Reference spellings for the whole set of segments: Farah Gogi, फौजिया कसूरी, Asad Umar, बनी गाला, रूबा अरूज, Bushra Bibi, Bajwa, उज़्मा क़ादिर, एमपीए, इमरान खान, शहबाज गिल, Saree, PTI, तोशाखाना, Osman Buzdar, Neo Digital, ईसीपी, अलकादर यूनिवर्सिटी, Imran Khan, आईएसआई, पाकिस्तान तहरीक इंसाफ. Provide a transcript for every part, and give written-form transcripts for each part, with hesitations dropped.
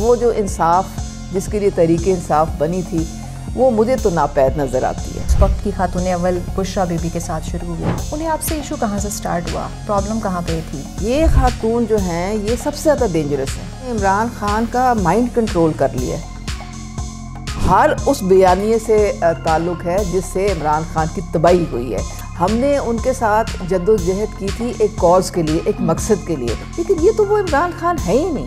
वो जो इंसाफ जिसके लिए तहरीक इंसाफ बनी थी वो मुझे तो नापैद नज़र आती है। इस वक्त की खातून अव्वल बुशरा बीबी के साथ शुरू हुई, उन्हें आपसे इशू कहाँ से स्टार्ट हुआ, प्रॉब्लम कहाँ पे थी? ये खातून जो हैं ये सबसे ज़्यादा डेंजरस है। इमरान खान का माइंड कंट्रोल कर लिया है, हर उस बयानिए से ताल्लुक़ है जिससे इमरान खान की तबाही हुई है। हमने उनके साथ जद्दोजहद की थी एक कॉज के लिए, एक मकसद के लिए, लेकिन ये तो वो इमरान खान है ही नहीं।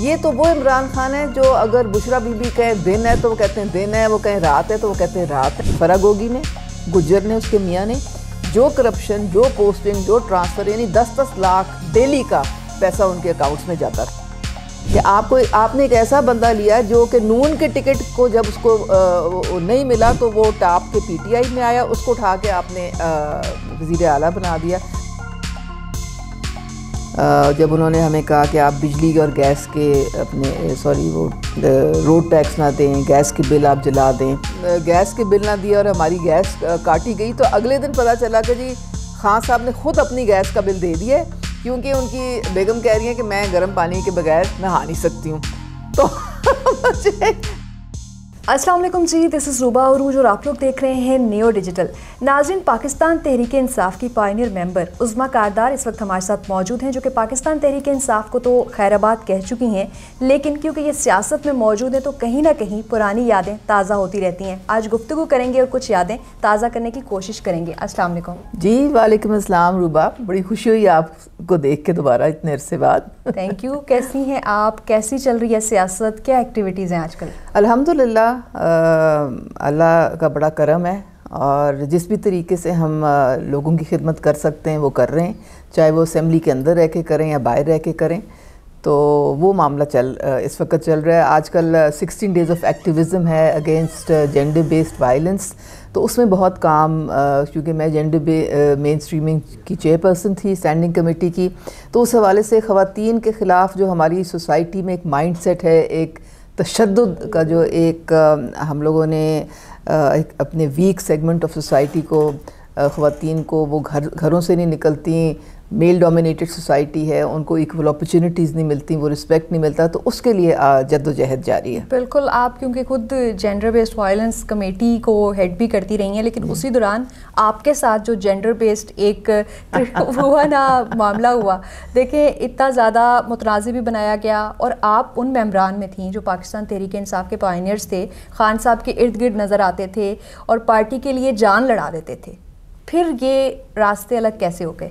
ये तो वो इमरान खान है जो अगर बुशरा बीबी कहें दिन है तो वो कहते हैं दिन है, वो कहें रात है तो वो कहते हैं रात है। फराह गोगी ने, गुज्जर ने, उसके मियाँ ने जो करप्शन, जो पोस्टिंग, जो ट्रांसफ़र, यानी 10-10 लाख डेली का पैसा उनके अकाउंट्स में जाता था। कि आपको आपने एक ऐसा बंदा लिया जो कि नून के टिकट को जब उसको नहीं मिला तो वो टॉप के PTI में आया, उसको उठा के आपने वज़ीर आला बना दिया। जब उन्होंने हमें कहा कि आप बिजली और गैस के अपने वो रोड टैक्स ना दें, गैस के बिल आप जला दें, गैस के बिल ना दिए और हमारी गैस काटी गई, तो अगले दिन पता चला कि जी खान साहब ने ख़ुद अपनी गैस का बिल दे दिया क्योंकि उनकी बेगम कह रही है कि मैं गर्म पानी के बगैर नहा नहीं सकती हूँ। तो अस्सलाम वालेकुम जी, दिस इज़ रूबा अरूज और आप लोग देख रहे हैं नियो डिजिटल। नाज़रीन, पाकिस्तान तहरीक इंसाफ की पायनियर मेंबर उज़मा क़ादिर इस वक्त हमारे साथ मौजूद हैं, जो कि पाकिस्तान तहरीक इंसाफ को तो खैराबाद कह चुकी हैं, लेकिन क्योंकि ये सियासत में मौजूद हैं तो कहीं ना कहीं पुरानी यादें ताज़ा होती रहती हैं। आज गुफ्तगू करेंगे और कुछ यादें ताज़ा करने की कोशिश करेंगे। अस्सलाम वालेकुम जी। वालेकुम अस्सलाम रूबा, बड़ी खुशी हुई आपको देख के दोबारा इतने अरसे बाद। Thank you. कैसी हैं आप, कैसी चल रही है सियासत, क्या एक्टिविटीज़ हैं आजकल? अल्हम्दुलिल्लाह, अल्लाह का बड़ा करम है और जिस भी तरीके से हम लोगों की खिदमत कर सकते हैं वो कर रहे हैं, चाहे वो असम्बली के अंदर रह के करें या बाहर रह के करें, तो वो मामला इस वक्त चल रहा है। आजकल 16 डेज़ ऑफ एक्टिविज़म है अगेंस्ट जेंडर बेस्ड वायलेंस, तो उसमें बहुत काम, क्योंकि मैं जेंडर मेन स्ट्रीमिंग की चेयरपर्सन थी स्टैंडिंग कमेटी की, तो उस हवाले से ख़वातीन के ख़िलाफ़ जो हमारी सोसाइटी में एक माइंड सेट है, एक तशद्दुद का जो एक हम लोगों ने अपने वीक सेगमेंट ऑफ सोसाइटी को, ख़वातीन को, वो घरों से नहीं निकलती, मेल डोमिनेटेड सोसाइटी है, उनको इक्वल अपॉर्चुनिटीज़ नहीं मिलती, वो रिस्पेक्ट नहीं मिलता, तो उसके लिए जद्दोजहद जारी है। बिल्कुल, आप क्योंकि खुद जेंडर बेस्ड वायलेंस कमेटी को हेड भी करती रही हैं, लेकिन उसी दौरान आपके साथ जो जेंडर बेस्ड एक हुआ ना मामला हुआ, देखें इतना ज़्यादा मुतनाज़ी भी बनाया गया और आप उन मेम्बरान में थी जो पाकिस्तान तहरीक इंसाफ के पायनियर्स थे, खान साहब के इर्द गिर्द नज़र आते थे और पार्टी के लिए जान लड़ा देते थे, फिर ये रास्ते अलग कैसे हो गए?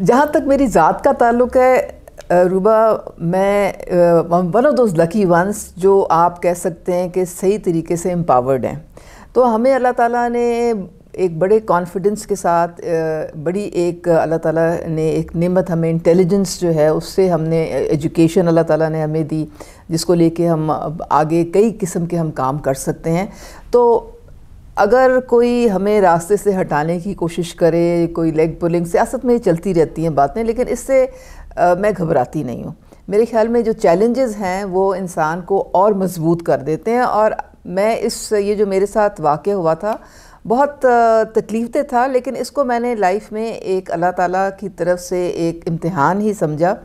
जहाँ तक मेरी ज़ात का ताल्लुक़ है रूबा, मैं one of those lucky ones जो आप कह सकते हैं कि सही तरीके से एम्पावर्ड हैं। तो हमें अल्लाह ताला ने एक बड़े कॉन्फिडेंस के साथ बड़ी एक अल्लाह ताला ने एक नेमत हमें इंटेलिजेंस जो है उससे हमने एजुकेशन अल्लाह ताला ने हमें दी, जिसको लेके हम आगे कई किस्म के हम काम कर सकते हैं। तो अगर कोई हमें रास्ते से हटाने की कोशिश करे, कोई लेग पुलिंग, सियासत में चलती रहती हैं बातें, लेकिन इससे मैं घबराती नहीं हूँ। मेरे ख्याल में जो चैलेंजेस हैं वो इंसान को और मजबूत कर देते हैं। और मैं ये जो मेरे साथ वाक़या हुआ था बहुत तकलीफदेह था, लेकिन इसको मैंने लाइफ में एक अल्लाह ताला की तरफ से एक इम्तिहान ही समझा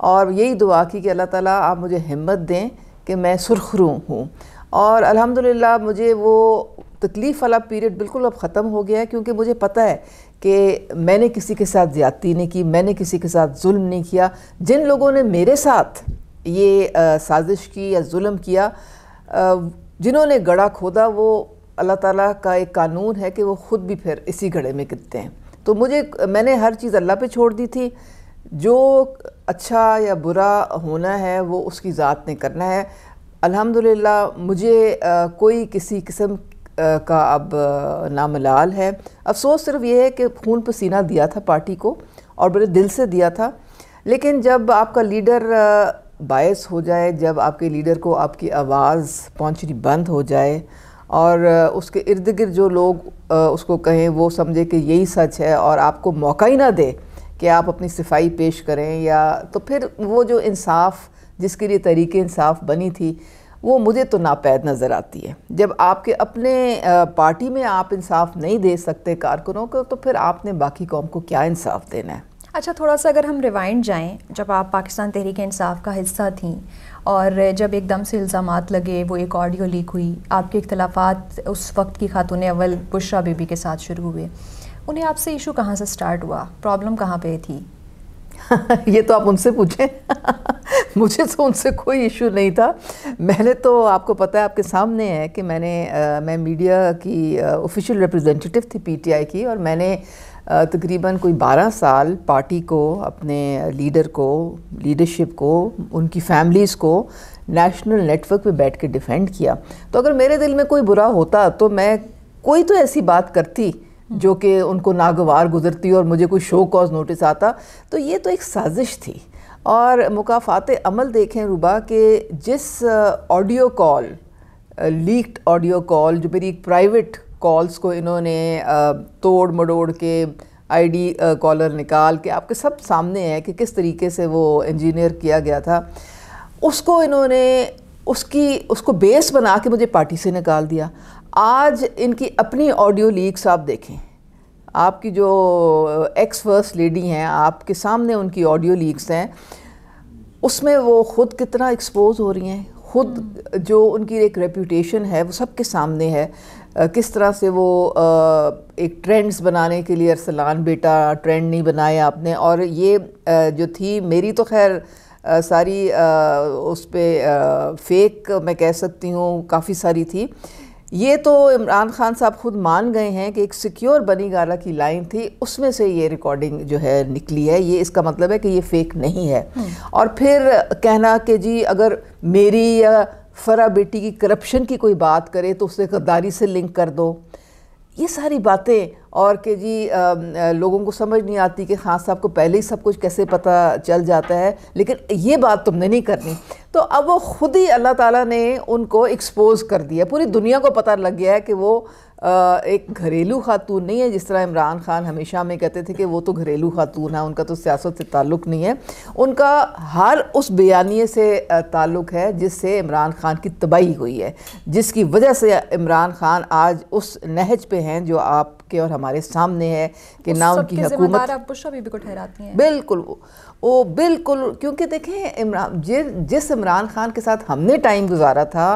और यही दुआ की कि अल्लाह ताला आप मुझे हिम्मत दें कि मैं सुरखरू हूँ। और अल्हम्दुलिल्लाह मुझे वो तकलीफ़ वाला पीरियड बिल्कुल अब ख़त्म हो गया है, क्योंकि मुझे पता है कि मैंने किसी के साथ ज़्यादती नहीं की, मैंने किसी के साथ जुल्म नहीं किया। जिन लोगों ने मेरे साथ ये साजिश की या जुल्म किया, जिन्होंने गड़ा खोदा, वो अल्लाह ताला का एक कानून है कि वो ख़ुद भी फिर इसी गड़े में गिरते हैं। तो मैंने हर चीज़ अल्लाह पे छोड़ दी थी, जो अच्छा या बुरा होना है वो उसकी ज़ात ने करना है। अल्हम्दुलिल्लाह मुझे कोई किसी किस्म का अब नामलाल है। अफसोस सिर्फ ये है कि खून पसीना दिया था पार्टी को और बड़े दिल से दिया था, लेकिन जब आपका लीडर बायस हो जाए, जब आपके लीडर को आपकी आवाज़ पहुंचनी बंद हो जाए और उसके इर्द गिर्द जो लोग उसको कहें वो समझे कि यही सच है और आपको मौका ही ना दे कि आप अपनी सफाई पेश करें, या तो फिर वो जो इंसाफ जिसके लिए तहरीक इंसाफ बनी थी वो मुझे तो नापैद नज़र आती है। जब आपके अपने पार्टी में आप इंसाफ नहीं दे सकते कारकुनों को, तो फिर आपने बाकी कौम को क्या इंसाफ देना है? अच्छा, थोड़ा सा अगर हम रिवाइंड जाएं, जब आप पाकिस्तान तहरीक इंसाफ का हिस्सा थीं और जब एकदम से इल्ज़ामात लगे, वो एक ऑडियो लीक हुई, आपके इख्तलाफात उस वक्त की खातून अव्वल बुशरा बीबी के साथ शुरू हुए, उन्हें आपसे इशू कहाँ से स्टार्ट हुआ, प्रॉब्लम कहाँ पे थी? ये तो आप उनसे पूछें। मुझे तो उनसे कोई इशू नहीं था। मैंने तो, आपको पता है, आपके सामने है कि मैं मीडिया की ऑफिशियल रिप्रेजेंटेटिव थी पीटीआई की, और मैंने तकरीबन कोई 12 साल पार्टी को, अपने लीडर को, लीडरशिप को, उनकी फैमिलीज़ को नेशनल नेटवर्क पे बैठ के डिफेंड किया। तो अगर मेरे दिल में कोई बुरा होता तो मैं कोई तो ऐसी बात करती जो कि उनको नागवार गुजरती और मुझे कोई शो कॉज नोटिस आता। तो ये तो एक साजिश थी। और मुकाफाते अमल देखें रुबा, के जिस audio call, leaked audio call, जो मेरी प्राइवेट कॉल्स को इन्होंने तोड़ मड़ोड़ के आईडी कॉलर निकाल के, आपके सब सामने है कि किस तरीके से वो इंजीनियर किया गया था, उसको इन्होंने उसको बेस बना के मुझे पार्टी से निकाल दिया। आज इनकी अपनी ऑडियो लीक्स आप देखें, आपकी जो एक्स फर्स्ट लेडी हैं, आपके सामने उनकी ऑडियो लीक्स हैं, उसमें वो ख़ुद कितना एक्सपोज हो रही हैं, ख़ुद जो उनकी एक रेप्यूटेशन है वो सबके सामने है। किस तरह से वो एक ट्रेंड्स बनाने के लिए, अरसलान बेटा ट्रेंड नहीं बनाए आपने, और ये जो थी मेरी, तो खैर सारी उस पर फेक मैं कह सकती हूँ, काफ़ी सारी थी। ये तो इमरान खान साहब खुद मान गए हैं कि एक सिक्योर बनी गाला की लाइन थी, उसमें से ये रिकॉर्डिंग जो है निकली है। ये इसका मतलब है कि ये फेक नहीं है। और फिर कहना कि जी अगर मेरी या फरा बेटी की करप्शन की कोई बात करे तो उसे गद्दारी से लिंक कर दो, ये सारी बातें। और कि जी लोगों को समझ नहीं आती कि खान साहब को पहले ही सब कुछ कैसे पता चल जाता है, लेकिन ये बात तुमने नहीं करनी। तो अब वो ख़ुद ही अल्लाह ताला ने उनको एक्सपोज़ कर दिया, पूरी दुनिया को पता लग गया है कि वो एक घरेलू खातून नहीं है, जिस तरह इमरान खान हमेशा में कहते थे कि वो तो घरेलू खातून है, उनका तो सियासत से ताल्लुक़ नहीं है, उनका हर उस बयानिए से ताल्लुक़ है जिससे इमरान खान की तबाही हुई है, जिसकी वजह से इमरान खान आज उस नहज पे हैं जो आपके और हमारे सामने है कि ना उनकी हुकूमत। आप बुशरा बीबी को ठहराती हैं? बिल्कुल, वो बिल्कुल, क्योंकि देखें इमरान, जिस इमरान खान के साथ हमने टाइम गुजारा था,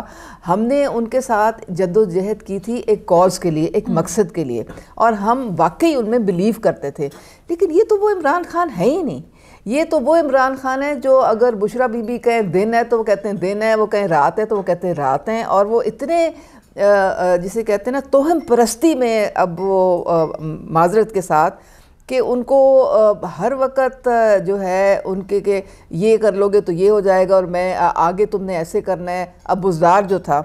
हमने उनके साथ जद्दोजहद की थी एक कॉज के लिए, एक मकसद के लिए, और हम वाकई उनमें बिलीव करते थे। लेकिन ये तो वो इमरान खान है ही नहीं। ये तो वो इमरान खान है जो अगर बुशरा बीबी कहें दिन है तो वो कहते हैं दिन है, वो कहें रात है तो वो कहते हैं रात हैं, और वो इतने जिसे कहते हैं ना तोहम परस्ती में, अब वो माजरत के साथ कि उनको हर वक्त जो है उनके के ये कर लोगे तो ये हो जाएगा और मैं आगे तुमने ऐसे करना है। अब बुज़दार जो था,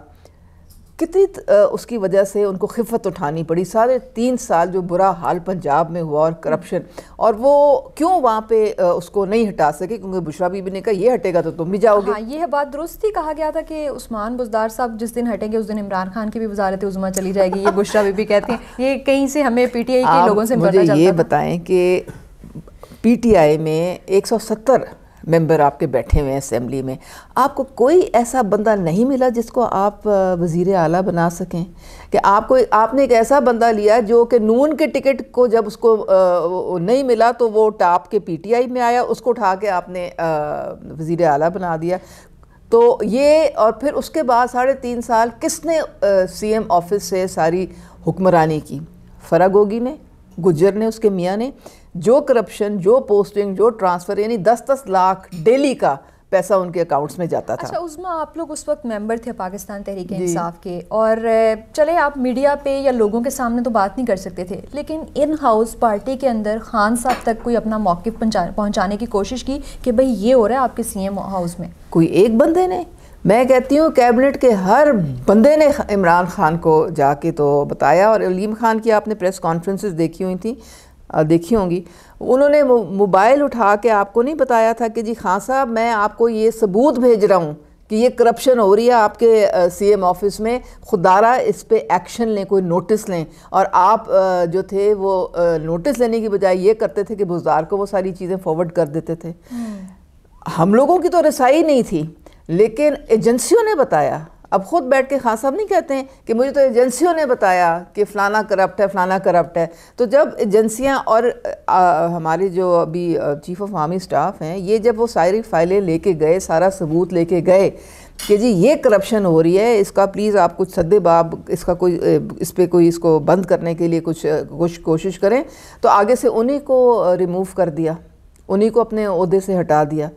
कितनी उसकी वजह से उनको खिफत उठानी पड़ी, 3.5 साल जो बुरा हाल पंजाब में हुआ और करप्शन, और वो क्यों वहाँ पे उसको नहीं हटा सके क्योंकि बुशरा बीबी ने कहा ये हटेगा तो तुम भी जाओगे। हाँ, ये बात दुरुस्त ही कहा गया था कि उस्मान बुज़दार साहब जिस दिन हटेंगे उस दिन इमरान खान की भी वज़ारत उज़्मा चली जाएगी, ये बुशरा बीबी कहती हैं। ये कहीं से हमें पीटीआई के लोगों से मुझे ये बताएं कि पीटीआई में 170 मेंबर आपके बैठे हुए हैं असेंबली में, आपको कोई ऐसा बंदा नहीं मिला जिसको आप वज़ीर आला बना सकें, कि आपने एक ऐसा बंदा लिया जो कि नून के टिकट को जब उसको नहीं मिला तो वो टॉप के पीटीआई में आया, उसको उठा के आपने वज़ीर आला बना दिया। तो ये, और फिर उसके बाद 3.5 साल किसने सीएम ऑफिस से सारी हुक्मरानी की? फराह गोगी ने, गुजर ने, उसके मियाँ ने। जो करप्शन, जो पोस्टिंग, जो ट्रांसफ़र, यानी 10-10 लाख डेली का पैसा उनके अकाउंट्स में जाता था। अच्छा उज़्मा, आप लोग उस वक्त मेंबर थे पाकिस्तान तहरीक इंसाफ के, और चले आप मीडिया पे या लोगों के सामने तो बात नहीं कर सकते थे, लेकिन इन हाउस पार्टी के अंदर खान साहब तक कोई अपना मौक़िफ़ पहुँचाने की कोशिश की कि भाई ये हो रहा है आपके सीएम हाउस में? कोई एक बंदे ने, मैं कहती हूँ कैबिनेट के हर बंदे ने इमरान खान को जाके तो बताया। और अलीम खान की आपने प्रेस कॉन्फ्रेंसेस देखी हुई थी, देखी होंगी, उन्होंने मोबाइल उठा के आपको नहीं बताया था कि जी खान साहब मैं आपको ये सबूत भेज रहा हूँ कि ये करप्शन हो रही है आपके सीएम ऑफिस में, खुदारा इस पे एक्शन लें, कोई नोटिस लें। और आप जो थे वो नोटिस लेने की बजाय ये करते थे कि बुज़दार को वो सारी चीज़ें फॉरवर्ड कर देते थे। हम लोगों की तो रसाई नहीं थी, लेकिन एजेंसियों ने बताया। अब ख़ुद बैठ के खान साहब नहीं कहते हैं कि मुझे तो एजेंसियों ने बताया कि फ़लाना करप्ट है, फ़लाना करप्ट है। तो जब एजेंसियां और हमारे जो अभी चीफ़ ऑफ आर्मी स्टाफ हैं, ये जब वो सारी फाइलें लेके गए, सारा सबूत लेके गए कि जी ये करप्शन हो रही है, इसका प्लीज़ आप कुछ सद्देबाब इसका कोई इस पर कोई इसको बंद करने के लिए कुछ कोशिश करें, तो आगे से उन्हीं को रिमूव कर दिया, उन्हीं को अपने ओहदे से हटा दिया।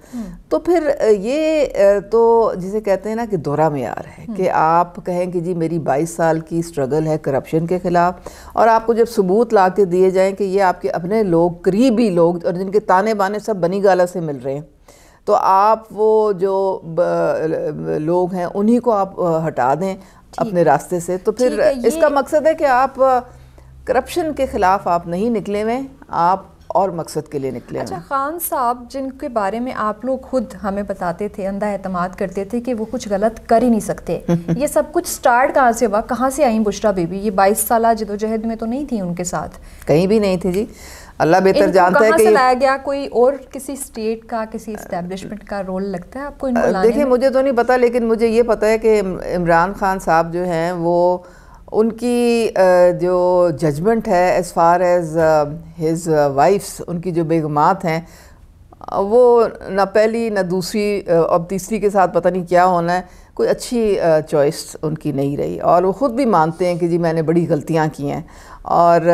तो फिर ये तो जिसे कहते हैं ना कि दोहरा मेयार है कि आप कहें कि जी मेरी 22 साल की स्ट्रगल है करप्शन के ख़िलाफ़, और आपको जब सबूत ला के दिए जाएँ कि ये आपके अपने लोग, करीबी लोग, और जिनके ताने बाने सब बनी गाला से मिल रहे हैं, तो आप वो जो लोग हैं उन्हीं को आप हटा दें अपने रास्ते से। तो फिर इसका मकसद है कि आप करप्शन के ख़िलाफ़ आप नहीं निकले हुए, आप और मकसद के लिए निकले। अच्छा खान साहब, जिनके बारे में आप लोग खुद हमें बताते थे, अंधा एतमाद करते थे कि वो कुछ गलत कर ही नहीं सकते, ये सब कुछ स्टार्ट कहाँ से हुआ, कहाँ से आई बुशरा बीबी? ये 22 साल जदोजहद में तो नहीं थी उनके साथ, कहीं भी नहीं थी जी, अल्लाह बेहतर जानता है। कि लाया गया कोई और, किसी स्टेट का, किसी एस्टेब्लिशमेंट का रोल लगता है आपको इनको लाने? देखिए मुझे तो नहीं पता, लेकिन मुझे ये पता है कि इमरान खान साहब जो हैं वो, उनकी जो जजमेंट है as far as his wives, उनकी जो बेगमात हैं, वो ना पहली ना दूसरी, अब तीसरी के साथ पता नहीं क्या होना है, कोई अच्छी चॉइस उनकी नहीं रही। और वो ख़ुद भी मानते हैं कि जी मैंने बड़ी गलतियाँ की हैं। और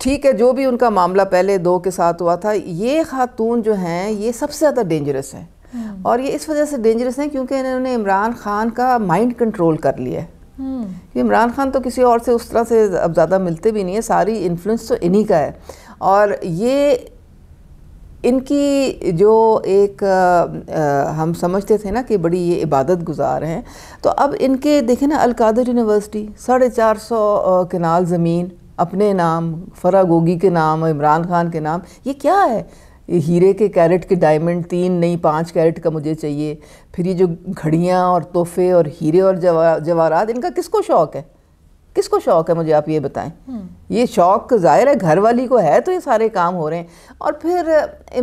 ठीक है, जो भी उनका मामला पहले दो के साथ हुआ था, ये खातून जो हैं ये सबसे ज़्यादा डेंजरस हैं, और ये इस वजह से डेंजरस हैं क्योंकि इन्होंने इमरान खान का माइंड कंट्रोल कर लिया है। इमरान खान तो किसी और से उस तरह से अब ज़्यादा मिलते भी नहीं है, सारी इन्फ्लुएंस तो इन्हीं का है। और ये इनकी जो एक हम समझते थे ना कि बड़ी ये इबादत गुजार हैं, तो अब इनके देखें ना, अलकादर यूनिवर्सिटी 450 कनाल ज़मीन अपने नाम, फराह गोगी के नाम, इमरान खान के नाम, ये क्या है? हीरे के कैरेट के डायमंड 3 नहीं 5 कैरेट का मुझे चाहिए। फिर ये जो घड़ियाँ और तोहफे और हीरे और जवाहरात, इनका किसको शौक़ है? किसको शौक़ है मुझे आप ये बताएं। ये शौक़ ज़ाहिर है घर वाली को है, तो ये सारे काम हो रहे हैं। और फिर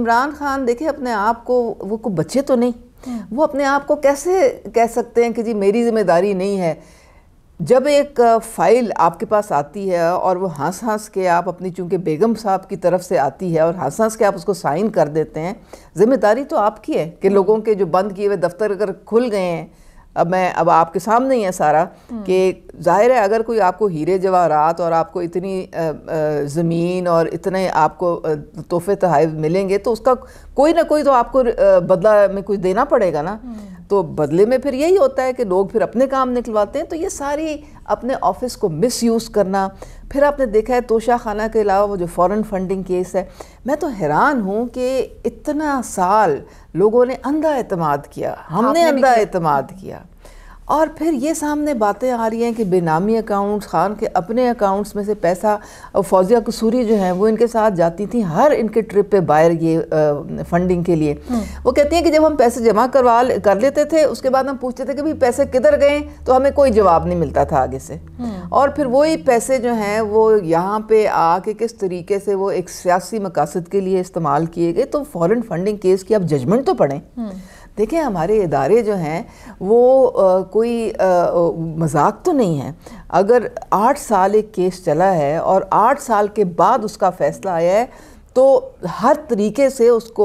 इमरान खान देखे अपने आप को, वो कोई बच्चे तो नहीं, वो अपने आप को कैसे कह सकते हैं कि जी मेरी जिम्मेदारी नहीं है? जब एक फ़ाइल आपके पास आती है और वो हंस हंस के आप अपनी, चूँकि बेगम साहब की तरफ से आती है, और हंस हंस के आप उसको साइन कर देते हैं, ज़िम्मेदारी तो आपकी है कि लोगों के जो बंद किए हुए दफ्तर अगर खुल गए हैं, अब आपके सामने ही है सारा, कि जाहिर है अगर कोई आपको हीरे जवाहरात और आपको इतनी ज़मीन और इतने आपको तोहफे तोहफ़े मिलेंगे, तो उसका कोई ना कोई तो आपको बदला में कुछ देना पड़ेगा ना। तो बदले में फिर यही होता है कि लोग फिर अपने काम निकलवाते हैं। तो ये सारी अपने ऑफिस को मिसयूज़ करना। फिर आपने देखा है तोशाखाना के अलावा वो जो फॉरेन फंडिंग केस है, मैं तो हैरान हूँ कि इतना साल लोगों ने अंधा एतमाद किया, हमने अंधा एतमाद किया, और फिर ये सामने बातें आ रही हैं कि बेनामी अकाउंट्स, खान के अपने अकाउंट्स में से पैसा, फौजिया कसूरी जो हैं वो इनके साथ जाती थी हर इनके ट्रिप पे बाहर, ये फंडिंग के लिए। वो कहती हैं कि जब हम पैसे जमा कर लेते थे, उसके बाद हम पूछते थे कि भाई पैसे किधर गए, तो हमें कोई जवाब नहीं मिलता था आगे से। और फिर वही पैसे जो हैं वो यहाँ पर आके किस तरीके से वो एक सियासी मकासद के लिए इस्तेमाल किए गए। तो फॉरेन फंडिंग केस की आप जजमेंट तो पढ़ें। देखिए हमारे इदारे जो हैं वो कोई मजाक तो नहीं है। अगर 8 साल एक केस चला है और 8 साल के बाद उसका फ़ैसला आया है, तो हर तरीके से उसको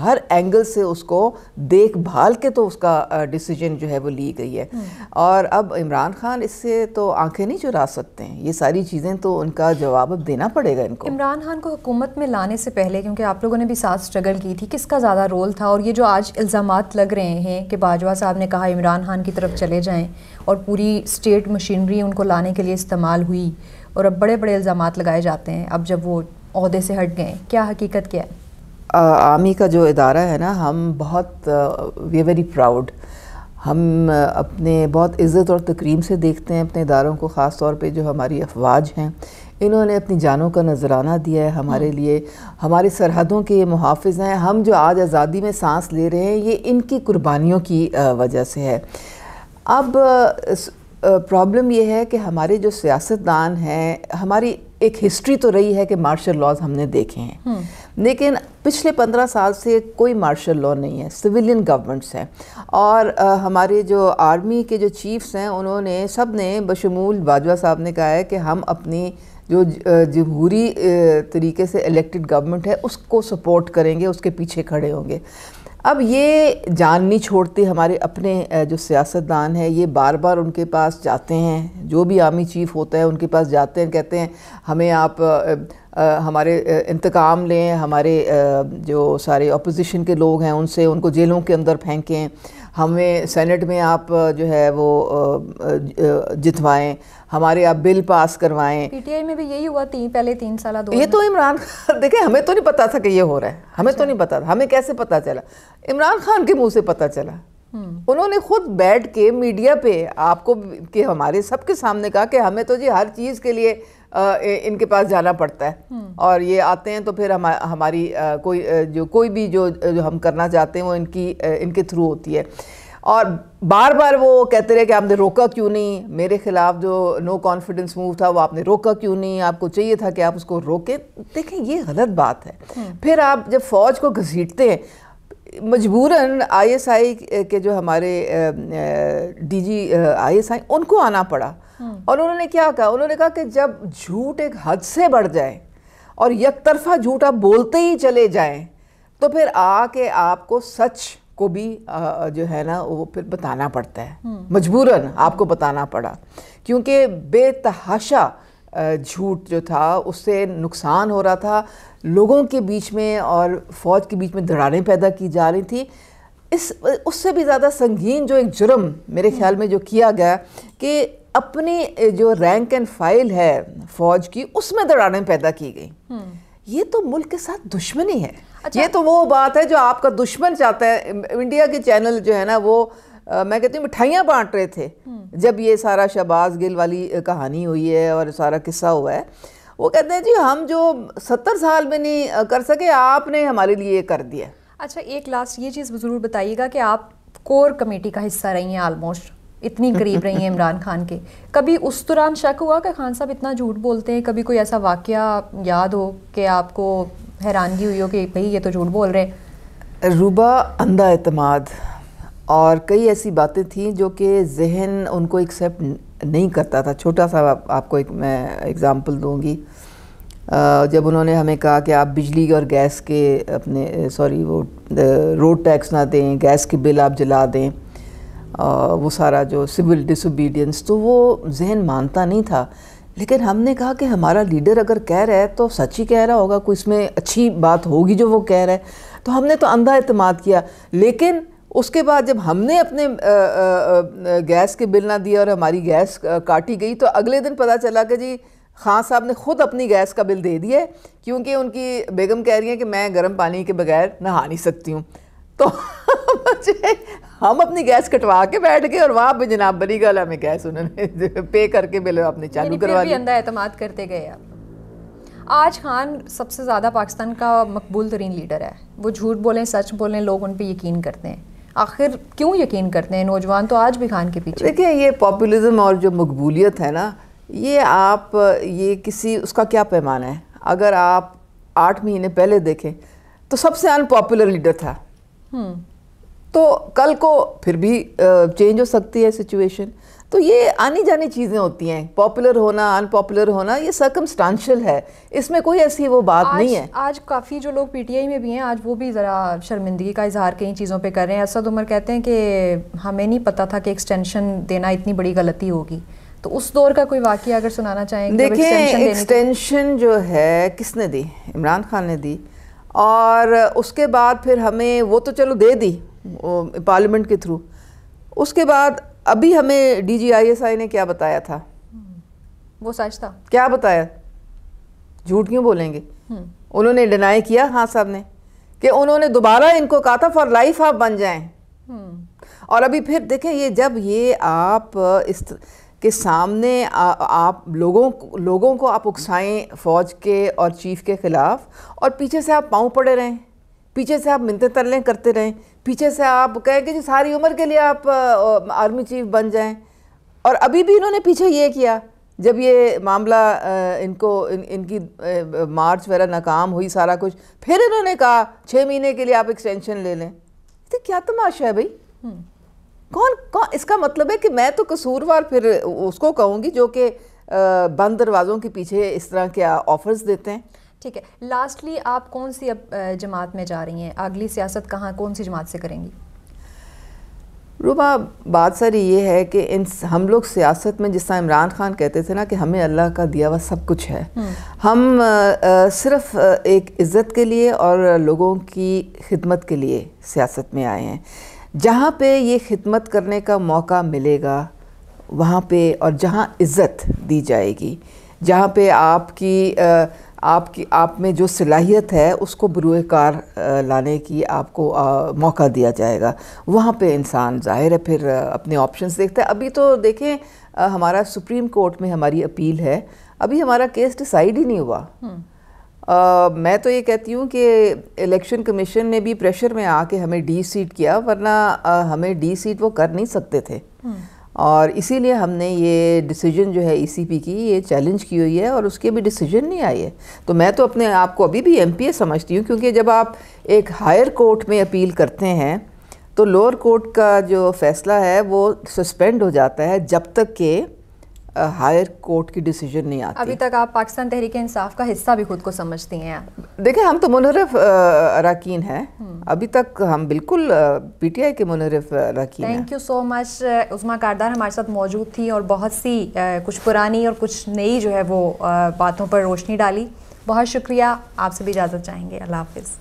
हर एंगल से उसको देखभाल के तो उसका डिसीजन जो है वो ली गई है। और अब इमरान खान इससे तो आंखें नहीं चुरा सकते हैं, ये सारी चीज़ें तो उनका जवाब अब देना पड़ेगा इनको। इमरान खान को हुकूमत में लाने से पहले, क्योंकि आप लोगों ने भी साथ स्ट्रगल की थी, किसका ज़्यादा रोल था? और ये जो आज इल्ज़ामात लग रहे हैं कि बाजवा साहब ने कहा इमरान खान की तरफ चले जाएँ और पूरी स्टेट मशीनरी उनको लाने के लिए इस्तेमाल हुई, और अब बड़े बड़े इल्ज़ामात लगाए जाते हैं अब जब वो ओहदे से हट गए, क्या हकीकत क्या है? आर्मी का जो इदारा है ना, हम बहुत वी आर वेरी प्राउड, हम अपने बहुत इज़्ज़त और तकरीम से देखते हैं अपने इदारों को। ख़ास तौर पे जो हमारी अफवाज हैं, इन्होंने अपनी जानों का नजराना दिया है हमारे लिए, हमारी सरहदों के ये मुहाफ़िज़ हैं। हम जो आज आज़ादी में सांस ले रहे हैं, ये इनकी कुर्बानियों की वजह से है। अब प्रॉब्लम यह है कि हमारे जो सियासतदान हैं, हमारी एक हिस्ट्री तो रही है कि मार्शल लॉज हमने देखे हैं, लेकिन पिछले 15 साल से कोई मार्शल लॉ नहीं है, सिविलियन गवर्नमेंट्स हैं। और हमारे जो आर्मी के जो चीफ्स हैं उन्होंने सब ने बशमूल बाजवा साहब ने कहा है कि हम अपनी जो जमहूरी तरीके से इलेक्टेड गवर्नमेंट है उसको सपोर्ट करेंगे, उसके पीछे खड़े होंगे। अब ये जान नहीं छोड़ते हमारे अपने जो सियासतदान हैं, ये बार बार उनके पास जाते हैं, जो भी आर्मी चीफ होता है उनके पास जाते हैं, कहते हैं हमें आप हमारे इंतकाम लें, हमारे जो सारे अपोजिशन के लोग हैं उनसे, उनको जेलों के अंदर फेंकें, हमें सेनेट में आप जो है वो जितवाएं, हमारे आप बिल पास करवाएं। पीटीआई में भी यही हुआ पहले 3 साल ये तो इमरान खान, देखें हमें तो नहीं पता था कि ये हो रहा है, हमें तो नहीं पता था। हमें कैसे पता चला? इमरान खान के मुंह से पता चला। उन्होंने खुद बैठ के मीडिया पे आपको कि हमारे सबके सामने कहा कि हमें तो जी हर चीज़ के लिए इनके पास जाना पड़ता है और ये आते हैं तो फिर हमारी कोई भी जो हम करना चाहते हैं वो इनके थ्रू होती है। और बार बार वो कहते रहे कि आपने रोका क्यों नहीं, मेरे ख़िलाफ़ जो नो कॉन्फिडेंस मूव था वो आपने रोका क्यों नहीं, आपको चाहिए था कि आप उसको रोकें। देखें ये गलत बात है। फिर आप जब फ़ौज को घसीटते हैं मजबूरन, आईएसआई के जो हमारे डीजी आईएसआई उनको आना पड़ा और उन्होंने क्या कहा, उन्होंने कहा कि जब झूठ एक हद से बढ़ जाए और यकतरफा झूठ आप बोलते ही चले जाएं तो फिर आके आपको सच को भी जो है ना वो फिर बताना पड़ता है, मजबूरन आपको बताना पड़ा क्योंकि बेतहाशा झूठ जो था उससे नुकसान हो रहा था लोगों के बीच में और फ़ौज के बीच में, दरारें पैदा की जा रही थी। उससे भी ज़्यादा संगीन जो एक जुर्म मेरे ख्याल में जो किया गया कि अपनी जो रैंक एंड फाइल है फ़ौज की उसमें दरारें पैदा की गई। ये तो मुल्क के साथ दुश्मनी है। अच्छा। ये तो वो बात है जो आपका दुश्मन चाहता है। इंडिया के चैनल जो है ना वो मैं कहती हूँ मिठाइयाँ बांट रहे थे जब ये सारा शहबाज गिल वाली कहानी हुई है और सारा किस्सा हुआ है। वो कहते हैं जी हम जो 70 साल में नहीं कर सके आपने हमारे लिए ये कर दिया। अच्छा एक लास्ट ये चीज़ ज़रूर बताइएगा कि आप कोर कमेटी का हिस्सा रही हैं, आलमोस्ट इतनी करीब रही हैं इमरान खान के, कभी उस दौरान शक हुआ कि खान साहब इतना झूठ बोलते हैं? कभी कोई ऐसा वाकया याद हो कि आपको हैरानगी हुई हो कि भाई ये तो झूठ बोल रहे हैं? रूबा अंधा एतमाद और कई ऐसी बातें थीं जो कि जहन उनको एक्सेप्ट नहीं करता था। छोटा सा आपको एक मैं एग्ज़ाम्पल दूंगी। जब उन्होंने हमें कहा कि आप बिजली और गैस के अपने सॉरी वो रोड टैक्स ना दें, गैस के बिल आप जला दें, वो सारा जो सिविल डिसोबीडियंस, तो वो जहन मानता नहीं था। लेकिन हमने कहा कि हमारा लीडर अगर कह रहा है तो सच ही कह रहा होगा, कोई इसमें अच्छी बात होगी जो वो कह रहा है, तो हमने तो अंधा एतमाद किया। लेकिन उसके बाद जब हमने अपने गैस के बिल ना दिया और हमारी गैस काटी गई तो अगले दिन पता चला कि जी खान साहब ने ख़ुद अपनी गैस का बिल दे दिया क्योंकि उनकी बेगम कह रही है कि मैं गर्म पानी के बगैर नहा नहीं सकती हूँ। तो हम अपनी गैस कटवा के बैठ गए और वहाँ पर जनाब बरीगला में गैस उन्होंने पे करके बिल आपने चालू करवा दिया। अंधा एतमाद करते गए आप। आज खान सबसे ज़्यादा पाकिस्तान का मकबूल तरीन लीडर है। वो झूठ बोलें सच बोलें लोग उन पर यकीन करते हैं। आखिर क्यों यकीन करते हैं? नौजवान तो आज भी खान के पीछे। देखिए ये पॉपुलिज्म और जो मकबूलियत है ना ये आप ये किसी उसका क्या पैमाना है? अगर आप 8 महीने पहले देखें तो सबसे अनपॉपुलर लीडर था, तो कल को फिर भी चेंज हो सकती है सिचुएशन। तो ये आनी जानी चीज़ें होती हैं, पॉपुलर होना अनपॉपुलर होना ये सर्कमस्टांशियल है, इसमें कोई ऐसी वो बात नहीं है। आज काफ़ी जो लोग पीटीआई में भी हैं आज वो भी ज़रा शर्मिंदगी का इजहार कई चीज़ों पे कर रहे हैं। असद उमर कहते हैं कि हमें नहीं पता था कि एक्सटेंशन देना इतनी बड़ी गलती होगी। तो उस दौर का कोई वाकया अगर सुनाना चाहेंगे? देखिए एक्सटेंशन जो है किसने दी? इमरान खान ने दी। और उसके बाद फिर हमें वो तो चलो दे दी पार्लियामेंट के थ्रू, उसके बाद अभी हमें DG ISI ने क्या बताया था? वो सच था? क्या बताया? झूठ क्यों बोलेंगे? उन्होंने डिनाई किया खान साहब ने कि उन्होंने दोबारा इनको कहा था फॉर लाइफ आप बन जाएं। और अभी फिर देखें ये जब ये आप इस के सामने आप लोगों को आप उकसाएं फ़ौज के और चीफ के ख़िलाफ़ और पीछे से आप पाँव पड़े रहें, पीछे से आप मिन्नतें तरले करते रहें, पीछे से आप कहें कि सारी उम्र के लिए आप आर्मी चीफ बन जाएं, और अभी भी इन्होंने पीछे ये किया जब ये मामला इनकी मार्च वगैरह नाकाम हुई सारा कुछ, फिर इन्होंने कहा 6 महीने के लिए आप एक्सटेंशन ले लें। तो क्या तमाशा है भाई? कौन इसका मतलब है कि मैं तो कसूरवार फिर उसको कहूँगी जो कि बंद दरवाज़ों के पीछे इस तरह के ऑफर्स देते हैं। ठीक है, लास्टली आप कौन सी अब जमात में जा रही हैं? अगली सियासत कहाँ, कौन सी जमात से करेंगी? रूबा, बात सारी ये है कि हम लोग सियासत में जिस तरह इमरान खान कहते थे ना कि हमें अल्लाह का दिया हुआ सब कुछ है, हम सिर्फ एक इज़्ज़त के लिए और लोगों की खिदमत के लिए सियासत में आए हैं। जहाँ पे ये खिदमत करने का मौका मिलेगा वहाँ पे, और जहाँ इज़्ज़त दी जाएगी, जहाँ पे आपकी आप में जो सलाहियत है उसको बरूएकार लाने की आपको मौका दिया जाएगा, वहाँ पे इंसान ज़ाहिर है फिर अपने ऑप्शंस देखता है। अभी तो देखें हमारा सुप्रीम कोर्ट में हमारी अपील है, अभी हमारा केस डिसाइड ही नहीं हुआ। मैं तो ये कहती हूँ कि इलेक्शन कमीशन ने भी प्रेशर में आके हमें डी सीट किया, वरना हमें डी सीट वो कर नहीं सकते थे। और इसीलिए हमने ये डिसीजन जो है ईसीपी की ये चैलेंज की हुई है और उसके भी डिसीजन नहीं आई है। तो मैं तो अपने आप को अभी भी एमपीए समझती हूँ, क्योंकि जब आप एक हायर कोर्ट में अपील करते हैं तो लोअर कोर्ट का जो फैसला है वो सस्पेंड हो जाता है जब तक के हायर कोर्ट की डिसीजन नहीं आती। अभी तक आप पाकिस्तान तहरीक इंसाफ का हिस्सा भी खुद को समझती हैं? देखिए, हम तो मुनहरफ अरकान हैं, अभी तक हम बिल्कुल पीटीआई के मुनहरफ अरकान हैं। Thank you so much. उज़्मा क़ादिर हमारे साथ मौजूद थी और बहुत सी कुछ पुरानी और कुछ नई जो है वो बातों पर रोशनी डाली। बहुत शुक्रिया, आपसे भी इजाज़त चाहेंगे। अल्लाह हाफिज़।